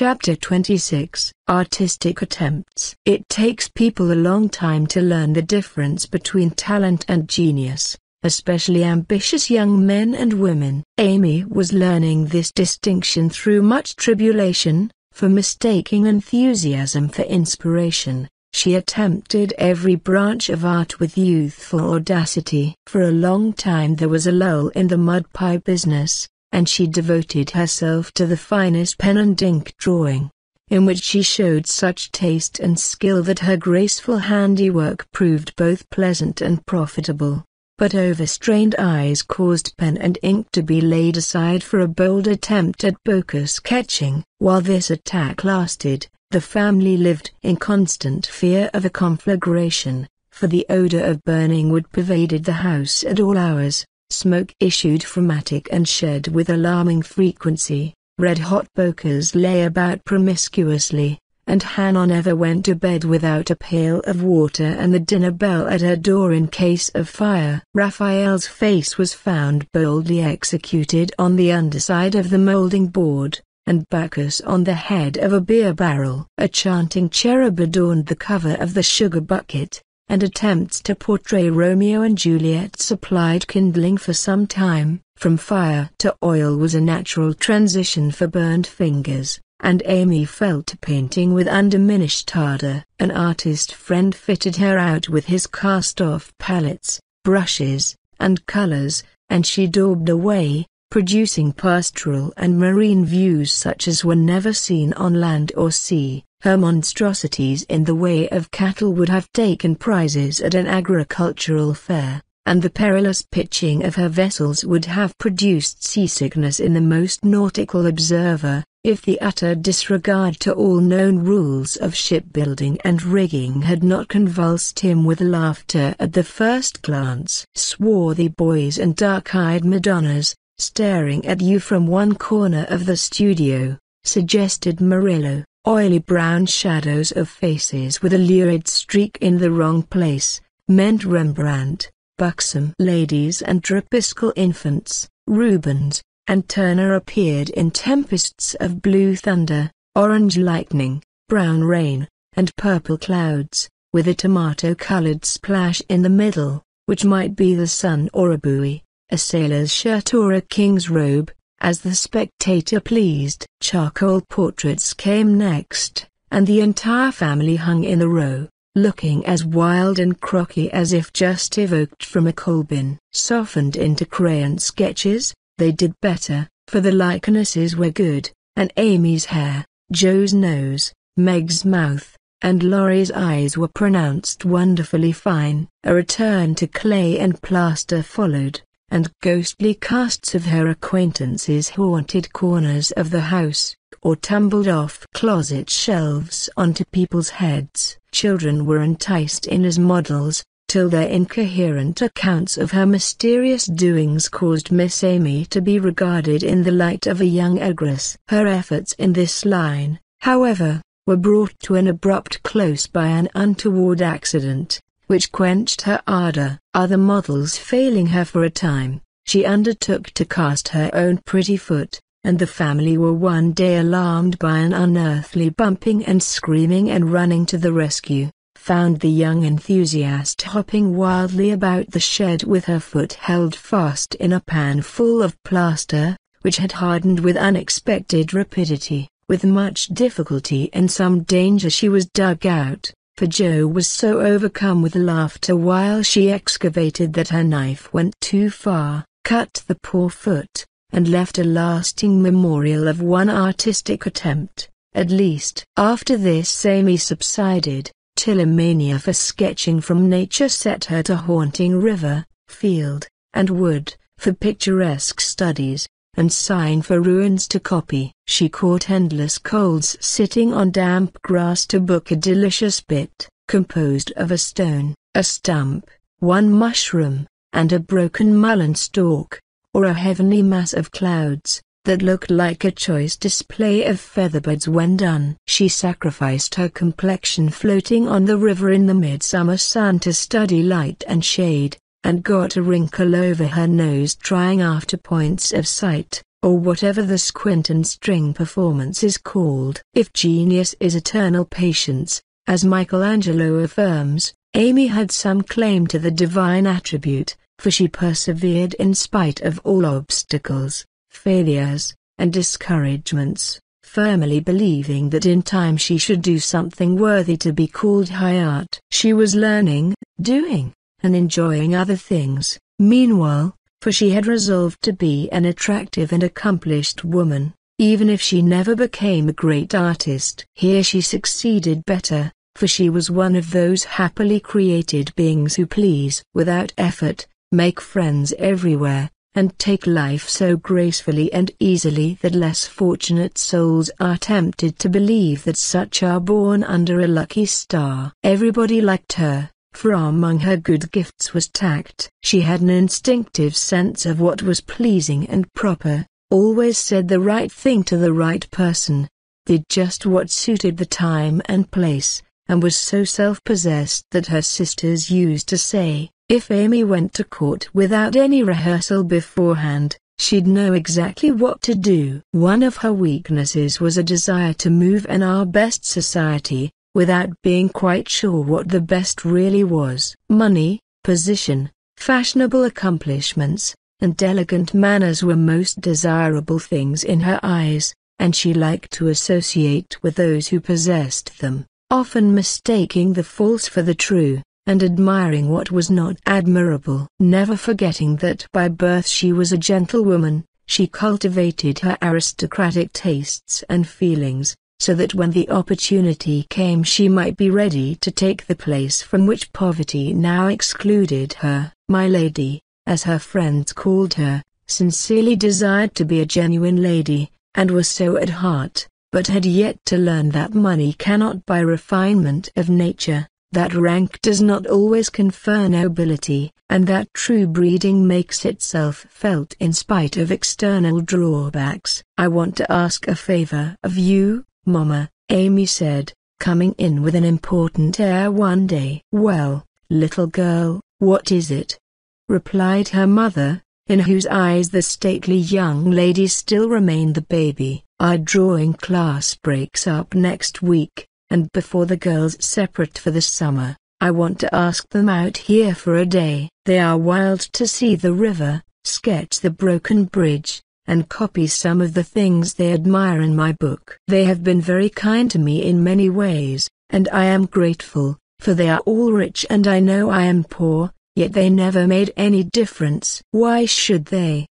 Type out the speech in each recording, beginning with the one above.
Chapter 26 Artistic Attempts. It takes people a long time to learn the difference between talent and genius, especially ambitious young men and women. Amy was learning this distinction through much tribulation, for mistaking enthusiasm for inspiration. She attempted every branch of art with youthful audacity. For a long time there was a lull in the mud pie business, and she devoted herself to the finest pen and ink drawing, in which she showed such taste and skill that her graceful handiwork proved both pleasant and profitable. But overstrained eyes caused pen and ink to be laid aside for a bold attempt at bokeh sketching. While this attack lasted, the family lived in constant fear of a conflagration, for the odor of burning wood pervaded the house at all hours. Smoke issued from attic and shed with alarming frequency. Red-hot bokehs lay about promiscuously, and Hannah never went to bed without a pail of water and the dinner bell at her door in case of fire. Raphael's face was found boldly executed on the underside of the moulding board, and Bacchus on the head of a beer barrel. A chanting cherub adorned the cover of the sugar bucket, and attempts to portray Romeo and Juliet supplied kindling for some time. From fire to oil was a natural transition for burned fingers, and Amy fell to painting with undiminished ardor. An artist friend fitted her out with his cast-off palettes, brushes, and colors, and she daubed away, producing pastoral and marine views such as were never seen on land or sea. Her monstrosities in the way of cattle would have taken prizes at an agricultural fair, and the perilous pitching of her vessels would have produced seasickness in the most nautical observer, if the utter disregard to all known rules of shipbuilding and rigging had not convulsed him with laughter at the first glance. Swarthy boys and dark-eyed madonnas, staring at you from one corner of the studio, suggested Murillo. Oily brown shadows of faces with a lurid streak in the wrong place, meant Rembrandt. Buxom ladies and drapistical infants, Rubens, and Turner appeared in tempests of blue thunder, orange lightning, brown rain, and purple clouds, with a tomato-colored splash in the middle, which might be the sun or a buoy, a sailor's shirt or a king's robe, as the spectator pleased. Charcoal portraits came next, and the entire family hung in a row, looking as wild and crocky as if just evoked from a coal bin. Softened into crayon sketches, they did better, for the likenesses were good, and Amy's hair, Joe's nose, Meg's mouth, and Laurie's eyes were pronounced wonderfully fine. A return to clay and plaster followed, and ghostly casts of her acquaintances haunted corners of the house, or tumbled off closet shelves onto people's heads. Children were enticed in as models, till their incoherent accounts of her mysterious doings caused Miss Amy to be regarded in the light of a young ogress. Her efforts in this line, however, were brought to an abrupt close by an untoward accident, which quenched her ardor. Other models failing her for a time, she undertook to cast her own pretty foot, and the family were one day alarmed by an unearthly bumping and screaming, and running to the rescue, found the young enthusiast hopping wildly about the shed with her foot held fast in a pan full of plaster, which had hardened with unexpected rapidity. With much difficulty and some danger she was dug out, for Joe was so overcome with laughter while she excavated that her knife went too far, cut the poor foot, and left a lasting memorial of one artistic attempt, at least. After this Amy subsided, till a mania for sketching from nature set her to haunting river, field, and wood, for picturesque studies, and sighing for ruins to copy. She caught endless colds sitting on damp grass to book a delicious bit, composed of a stone, a stump, one mushroom, and a broken mullein stalk, or a heavenly mass of clouds, that looked like a choice display of featherbeds when done. She sacrificed her complexion floating on the river in the midsummer sun to study light and shade, and got a wrinkle over her nose trying after points of sight, or whatever the squint and string performance is called. If genius is eternal patience, as Michelangelo affirms, Amy had some claim to the divine attribute, for she persevered in spite of all obstacles, failures, and discouragements, firmly believing that in time she should do something worthy to be called high art. She was learning, doing, and enjoying other things, meanwhile, for she had resolved to be an attractive and accomplished woman, even if she never became a great artist. Here she succeeded better, for she was one of those happily created beings who please without effort, make friends everywhere, and take life so gracefully and easily that less fortunate souls are tempted to believe that such are born under a lucky star. Everybody liked her, for among her good gifts was tact. She had an instinctive sense of what was pleasing and proper, always said the right thing to the right person, did just what suited the time and place, and was so self-possessed that her sisters used to say, if Amy went to court without any rehearsal beforehand, she'd know exactly what to do. One of her weaknesses was a desire to move in our best society, without being quite sure what the best really was. Money, position, fashionable accomplishments, and elegant manners were most desirable things in her eyes, and she liked to associate with those who possessed them, often mistaking the false for the true, and admiring what was not admirable. Never forgetting that by birth she was a gentlewoman, she cultivated her aristocratic tastes and feelings, so that when the opportunity came she might be ready to take the place from which poverty now excluded her. My lady, as her friends called her, sincerely desired to be a genuine lady, and was so at heart, but had yet to learn that money cannot buy refinement of nature, that rank does not always confer nobility, and that true breeding makes itself felt in spite of external drawbacks. I want to ask a favor of you, Mama, Amy said, coming in with an important air one day. Well, little girl, what is it? Replied her mother, in whose eyes the stately young lady still remained the baby. Our drawing class breaks up next week, and before the girls separate for the summer, I want to ask them out here for a day. They are wild to see the river, sketch the broken bridge, and copy some of the things they admire in my book. They have been very kind to me in many ways, and I am grateful, for they are all rich and I know I am poor, yet they never made any difference. Why should they?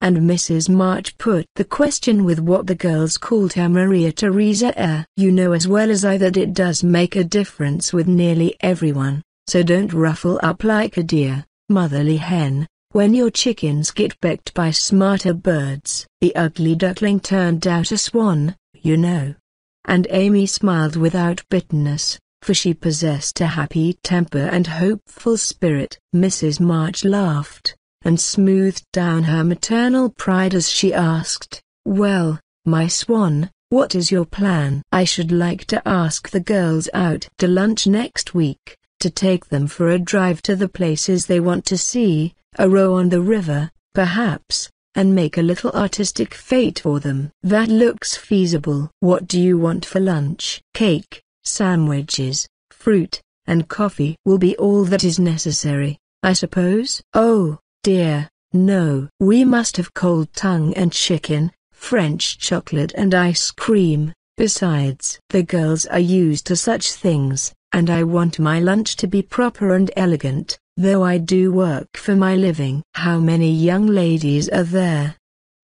And Mrs. March put the question with what the girls called her Maria Theresa air. You know as well as I that it does make a difference with nearly everyone, so don't ruffle up like a dear, motherly hen, when your chickens get pecked by smarter birds. The ugly duckling turned out a swan, you know. And Amy smiled without bitterness, for she possessed a happy temper and hopeful spirit. Mrs. March laughed, and smoothed down her maternal pride as she asked, well, my swan, what is your plan? I should like to ask the girls out to lunch next week, to take them for a drive to the places they want to see, a row on the river, perhaps, and make a little artistic fete for them. That looks feasible. What do you want for lunch? Cake, sandwiches, fruit, and coffee will be all that is necessary, I suppose? Oh, dear, no. We must have cold tongue and chicken, French chocolate and ice cream. Besides, the girls are used to such things, and I want my lunch to be proper and elegant, though I do work for my living. How many young ladies are there?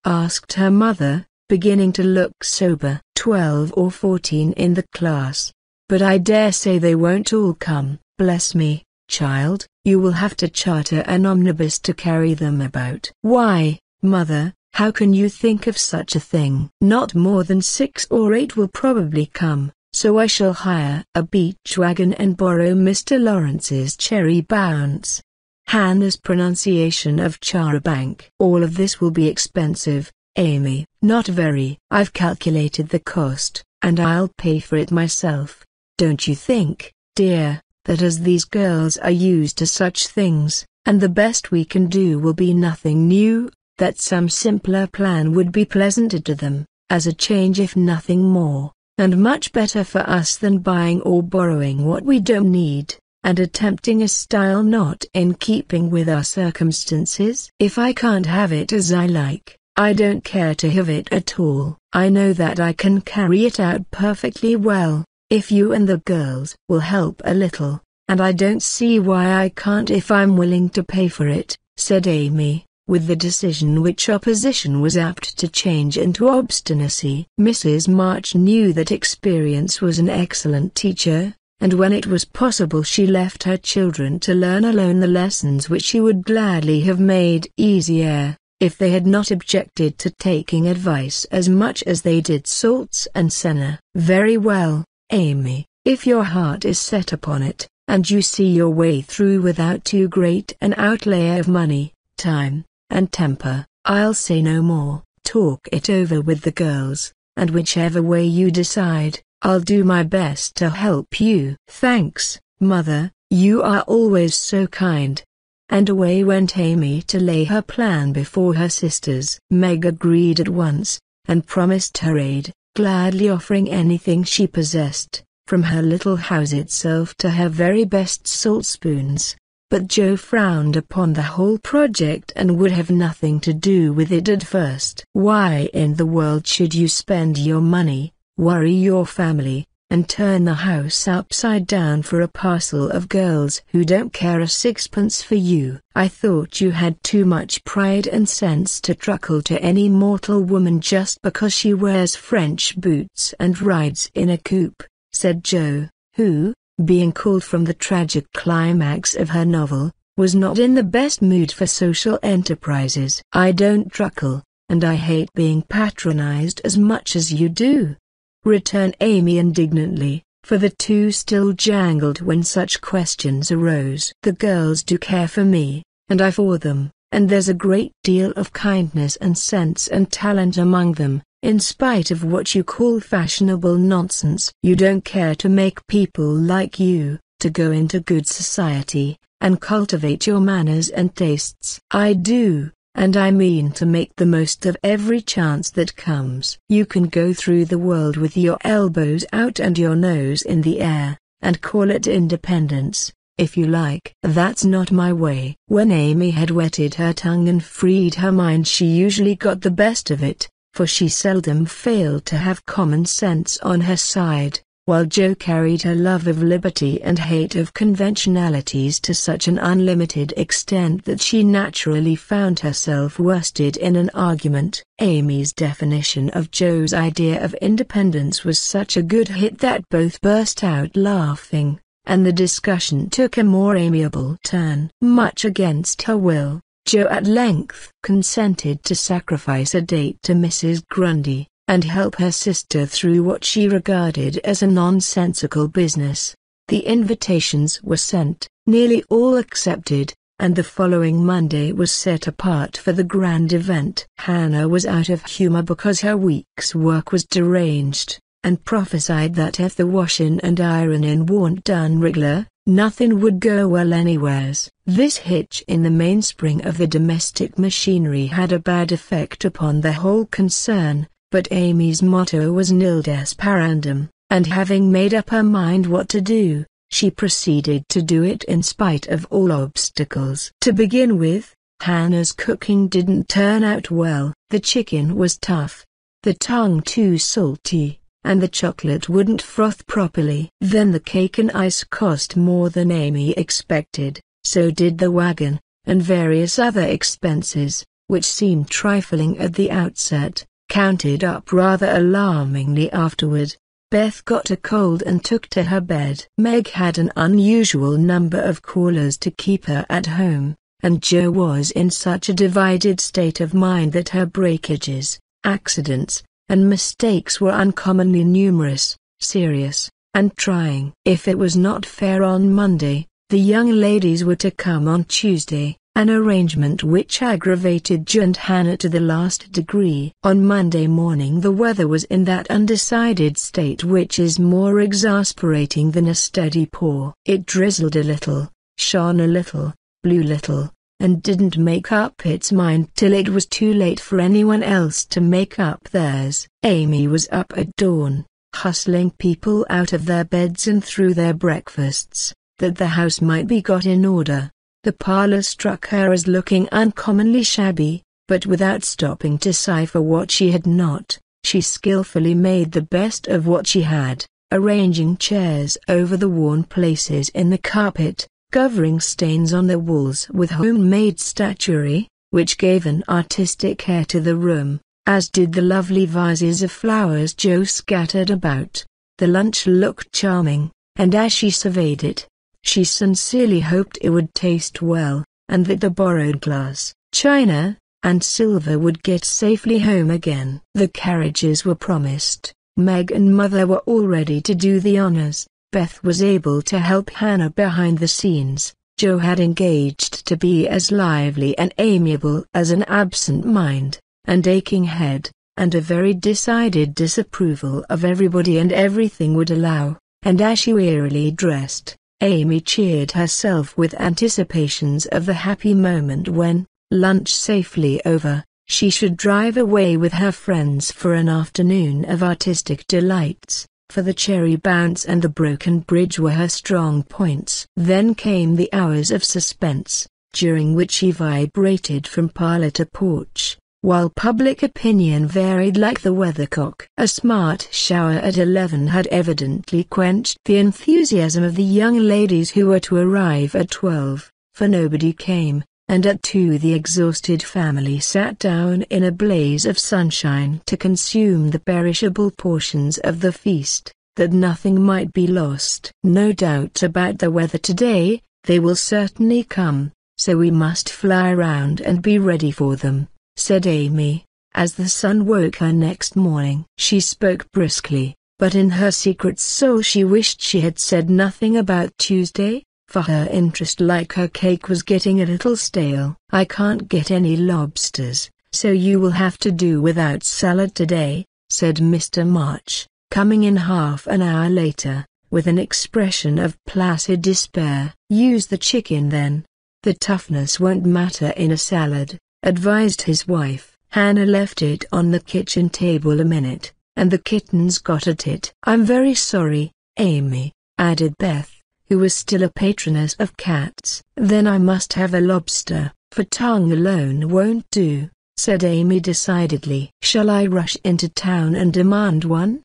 Asked her mother, beginning to look sober. 12 or 14 in the class, but I dare say they won't all come. Bless me, child, you will have to charter an omnibus to carry them about. Why, mother, how can you think of such a thing? Not more than 6 or 8 will probably come, so I shall hire a beach wagon and borrow Mr. Lawrence's cherry bounce. Hannah's pronunciation of charabanc. All of this will be expensive, Amy. Not very. I've calculated the cost, and I'll pay for it myself. Don't you think, dear, that as these girls are used to such things, and the best we can do will be nothing new, that some simpler plan would be pleasanter to them, as a change if nothing more, and much better for us than buying or borrowing what we don't need, and attempting a style not in keeping with our circumstances. If I can't have it as I like, I don't care to have it at all. I know that I can carry it out perfectly well, if you and the girls will help a little, and I don't see why I can't if I'm willing to pay for it," said Amy, with the decision which opposition was apt to change into obstinacy. Mrs. March knew that experience was an excellent teacher, and when it was possible she left her children to learn alone the lessons which she would gladly have made easier, if they had not objected to taking advice as much as they did salts and senna. "Very well, Amy, if your heart is set upon it, and you see your way through without too great an outlay of money, time, and temper, I'll say no more. Talk it over with the girls, and whichever way you decide, I'll do my best to help you." "Thanks, Mother, you are always so kind." And away went Amy to lay her plan before her sisters. Meg agreed at once, and promised her aid, gladly offering anything she possessed, from her little house itself to her very best salt spoons. But Joe frowned upon the whole project and would have nothing to do with it at first. "Why in the world should you spend your money, worry your family, and turn the house upside down for a parcel of girls who don't care a sixpence for you? I thought you had too much pride and sense to truckle to any mortal woman just because she wears French boots and rides in a coupe," said Joe, who, being called from the tragic climax of her novel, was not in the best mood for social enterprises. "I don't truckle, and I hate being patronized as much as you do," returned Amy indignantly, for the two still jangled when such questions arose. "The girls do care for me, and I for them, and there's a great deal of kindness and sense and talent among them, in spite of what you call fashionable nonsense. You don't care to make people like you, to go into good society, and cultivate your manners and tastes." "I do, and I mean to make the most of every chance that comes. You can go through the world with your elbows out and your nose in the air, and call it independence, if you like." "That's not my way." When Amy had whetted her tongue and freed her mind, she usually got the best of it, for she seldom failed to have common sense on her side, while Jo carried her love of liberty and hate of conventionalities to such an unlimited extent that she naturally found herself worsted in an argument. Amy's definition of Jo's idea of independence was such a good hit that both burst out laughing, and the discussion took a more amiable turn. Much against her will, Jo at length consented to sacrifice a date to Mrs. Grundy, and help her sister through what she regarded as a nonsensical business. The invitations were sent, nearly all accepted, and the following Monday was set apart for the grand event. Hannah was out of humor because her week's work was deranged, and prophesied that if the washin' and ironin' warn't done reg'lar, nothing would go well anywheres. This hitch in the mainspring of the domestic machinery had a bad effect upon the whole concern, but Amy's motto was nil desperandum, and having made up her mind what to do, she proceeded to do it in spite of all obstacles. To begin with, Hannah's cooking didn't turn out well. The chicken was tough, the tongue too salty, and the chocolate wouldn't froth properly. Then the cake and ice cost more than Amy expected, so did the wagon, and various other expenses, which seemed trifling at the outset, counted up rather alarmingly afterward. Beth got a cold and took to her bed. Meg had an unusual number of callers to keep her at home, and Jo was in such a divided state of mind that her breakages, accidents, and mistakes were uncommonly numerous, serious, and trying. If it was not fair on Monday, the young ladies were to come on Tuesday, an arrangement which aggravated Jo and Hannah to the last degree. On Monday morning the weather was in that undecided state which is more exasperating than a steady pour. It drizzled a little, shone a little, blew little, and didn't make up its mind till it was too late for anyone else to make up theirs. Amy was up at dawn, hustling people out of their beds and through their breakfasts, that the house might be got in order. The parlour struck her as looking uncommonly shabby, but without stopping to sigh for what she had not, she skillfully made the best of what she had, arranging chairs over the worn places in the carpet, covering stains on the walls with homemade statuary, which gave an artistic air to the room, as did the lovely vases of flowers Jo scattered about. The lunch looked charming, and as she surveyed it, she sincerely hoped it would taste well, and that the borrowed glass, china, and silver would get safely home again. The carriages were promised. Meg and Mother were all ready to do the honours. Beth was able to help Hannah behind the scenes. Jo had engaged to be as lively and amiable as an absent mind, and aching head, and a very decided disapproval of everybody and everything would allow, and as she wearily dressed, Amy cheered herself with anticipations of the happy moment when, lunch safely over, she should drive away with her friends for an afternoon of artistic delights, for the cherry bounce and the broken bridge were her strong points. Then came the hours of suspense, during which she vibrated from parlour to porch, while public opinion varied like the weathercock. A smart shower at 11 had evidently quenched the enthusiasm of the young ladies who were to arrive at 12, for nobody came, and at 2 the exhausted family sat down in a blaze of sunshine to consume the perishable portions of the feast, that nothing might be lost. No doubt about the weather today, they will certainly come, so we must fly round and be ready for them, said Amy, as the sun woke her next morning. She spoke briskly, but in her secret soul she wished she had said nothing about Tuesday, for her interest like her cake was getting a little stale. I can't get any lobsters, so you will have to do without salad today, said Mr. March, coming in half an hour later, with an expression of placid despair. Use the chicken then. The toughness won't matter in a salad, advised his wife. Hannah left it on the kitchen table a minute, and the kittens got at it. I'm very sorry, Amy, added Beth, who was still a patroness of cats. Then I must have a lobster, for tongue alone won't do, said Amy decidedly. Shall I rush into town and demand one?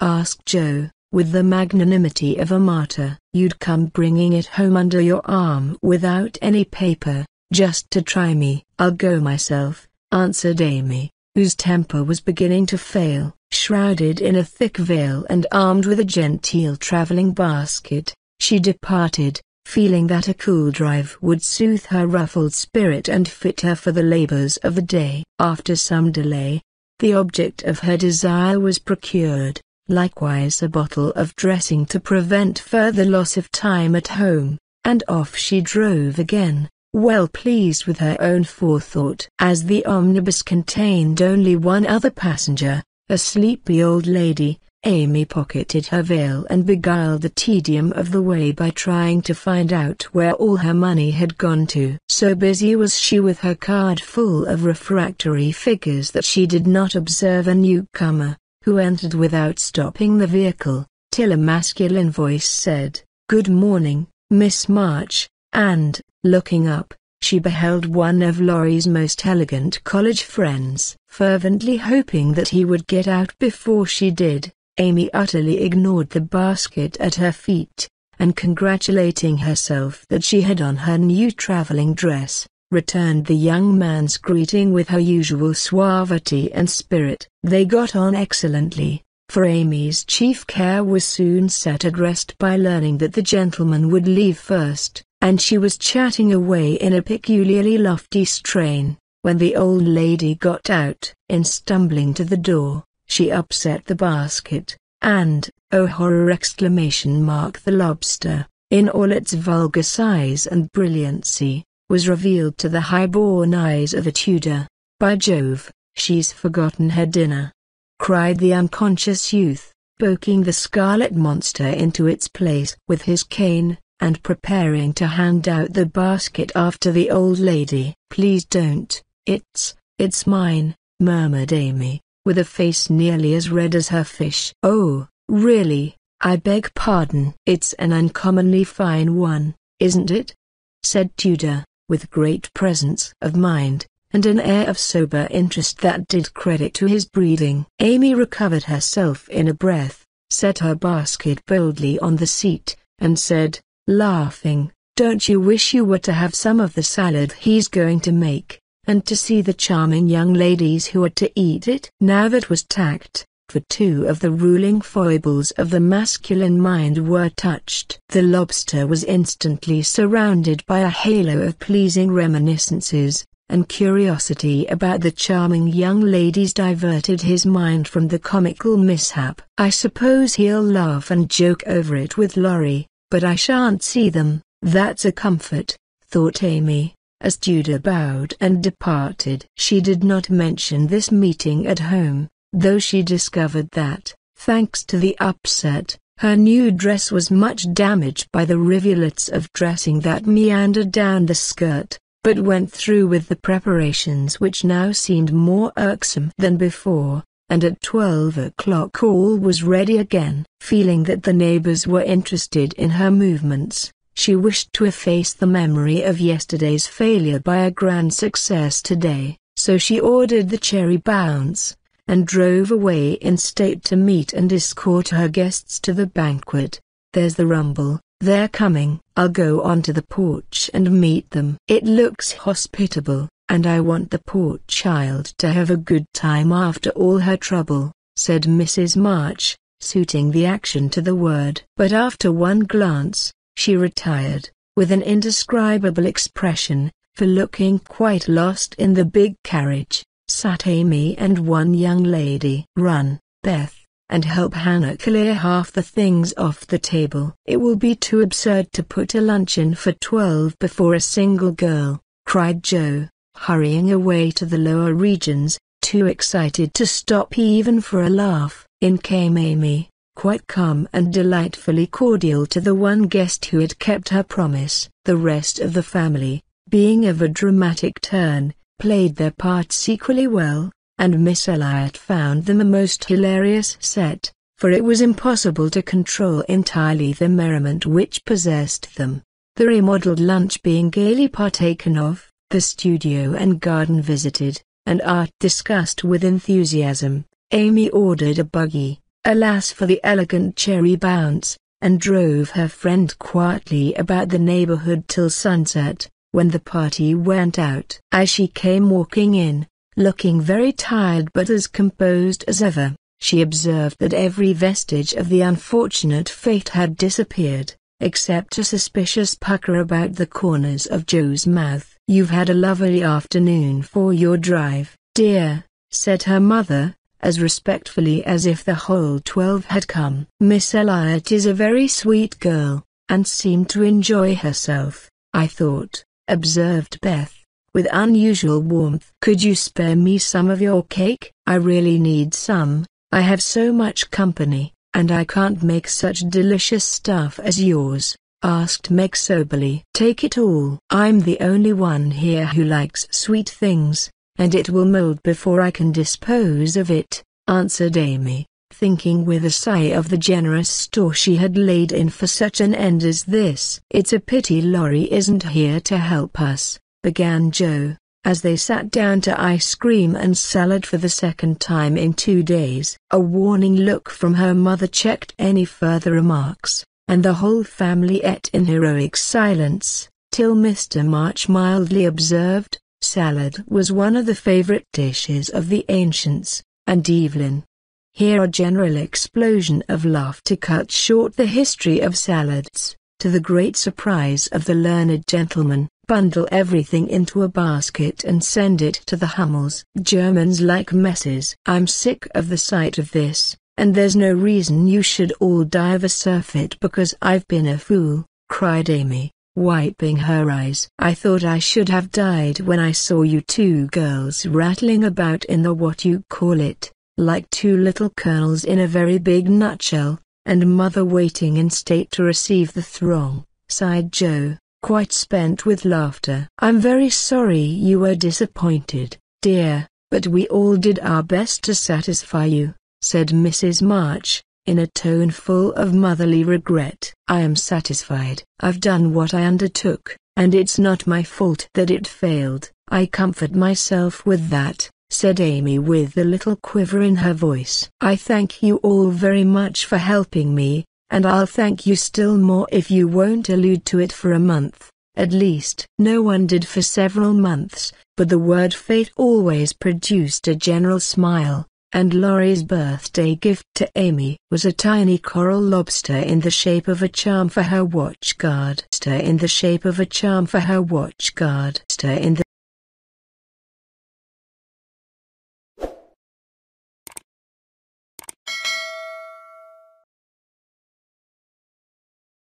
asked Jo, with the magnanimity of a martyr. You'd come bringing it home under your arm without any paper, just to try me. I'll go myself, answered Amy, whose temper was beginning to fail. Shrouded in a thick veil and armed with a genteel travelling basket, she departed, feeling that a cool drive would soothe her ruffled spirit and fit her for the labours of the day. After some delay, the object of her desire was procured, likewise a bottle of dressing to prevent further loss of time at home, and off she drove again, well pleased with her own forethought. As the omnibus contained only one other passenger, a sleepy old lady, Amy pocketed her veil and beguiled the tedium of the way by trying to find out where all her money had gone to. So busy was she with her card full of refractory figures that she did not observe a newcomer, who entered without stopping the vehicle, till a masculine voice said, "Good morning, Miss March," and, looking up, she beheld one of Laurie's most elegant college friends. Fervently hoping that he would get out before she did, Amy utterly ignored the basket at her feet, and congratulating herself that she had on her new travelling dress, returned the young man's greeting with her usual suavity and spirit. They got on excellently, for Amy's chief care was soon set at rest by learning that the gentleman would leave first, and she was chatting away in a peculiarly lofty strain, when the old lady got out. In stumbling to the door, she upset the basket, and, oh horror exclamation mark, the lobster, in all its vulgar size and brilliancy, was revealed to the high-born eyes of a Tudor. By Jove, she's forgotten her dinner, cried the unconscious youth, poking the scarlet monster into its place with his cane, and preparing to hand out the basket after the old lady. "Please don't, it's mine," murmured Amy, with a face nearly as red as her fish. "Oh, really, I beg pardon." "It's an uncommonly fine one, isn't it?" said Tudor, with great presence of mind, and an air of sober interest that did credit to his breeding. Amy recovered herself in a breath, set her basket boldly on the seat, and said, laughing, "Don't you wish you were to have some of the salad he's going to make, and to see the charming young ladies who are to eat it?" Now that was tact, for two of the ruling foibles of the masculine mind were touched. The lobster was instantly surrounded by a halo of pleasing reminiscences, and curiosity about the charming young ladies diverted his mind from the comical mishap. "I suppose he'll laugh and joke over it with Laurie, but I shan't see them, that's a comfort," thought Amy, as Tudor bowed and departed. She did not mention this meeting at home, though she discovered that, thanks to the upset, her new dress was much damaged by the rivulets of dressing that meandered down the skirt, but went through with the preparations which now seemed more irksome than before, and at 12 o'clock all was ready again. Feeling that the neighbors were interested in her movements, she wished to efface the memory of yesterday's failure by a grand success today, so she ordered the cherry bounce, and drove away in state to meet and escort her guests to the banquet. "There's the rumble, they're coming. I'll go on to the porch and meet them. It looks hospitable, and I want the poor child to have a good time after all her trouble," said Mrs. March, suiting the action to the word. But after one glance, she retired, with an indescribable expression, for looking quite lost in the big carriage sat Amy and one young lady. "Run, Beth, and help Hannah clear half the things off the table. It will be too absurd to put a luncheon for 12 before a single girl," cried Joe, hurrying away to the lower regions, too excited to stop even for a laugh. In came Amy, quite calm and delightfully cordial to the one guest who had kept her promise. The rest of the family, being of a dramatic turn, played their parts equally well, and Miss Elliot found them a most hilarious set, for it was impossible to control entirely the merriment which possessed them. The remodeled lunch being gaily partaken of, the studio and garden visited, and art discussed with enthusiasm, Amy ordered a buggy, alas for the elegant cherry bounce, and drove her friend quietly about the neighborhood till sunset, when the party went out. As she came walking in, looking very tired but as composed as ever, she observed that every vestige of the unfortunate fate had disappeared, except a suspicious pucker about the corners of Joe's mouth. "You've had a lovely afternoon for your drive, dear," said her mother, as respectfully as if the whole 12 had come. "Miss Elliot is a very sweet girl, and seemed to enjoy herself, I thought," observed Beth, with unusual warmth. "Could you spare me some of your cake? I really need some, I have so much company, and I can't make such delicious stuff as yours," asked Meg soberly. "Take it all. I'm the only one here who likes sweet things, and it will mold before I can dispose of it," answered Amy, thinking with a sigh of the generous store she had laid in for such an end as this. "It's a pity Laurie isn't here to help us," began Joe, as they sat down to ice cream and salad for the second time in 2 days. A warning look from her mother checked any further remarks, and the whole family ate in heroic silence, till Mr. March mildly observed, "Salad was one of the favorite dishes of the ancients, and Evelyn." Here a general explosion of laughter cut short the history of salads, to the great surprise of the learned gentleman. "Bundle everything into a basket and send it to the Hummels. Germans like messes. I'm sick of the sight of this, and there's no reason you should all die of a surfeit because I've been a fool," cried Amy, wiping her eyes. "I thought I should have died when I saw you two girls rattling about in the what you call it, like two little colonels in a very big nutshell, and mother waiting in state to receive the throng. sighed Joe, quite spent with laughter. I'm very sorry you were disappointed, dear, but we all did our best to satisfy you, said Mrs. March, in a tone full of motherly regret. I am satisfied. I've done what I undertook, and it's not my fault that it failed. I comfort myself with that, said Amy with a little quiver in her voice. I thank you all very much for helping me, and I'll thank you still more if you won't allude to it for a month, at least. No one did for several months, but the word fate always produced a general smile, and Laurie's birthday gift to Amy was a tiny coral lobster in the shape of a charm for her watch guard.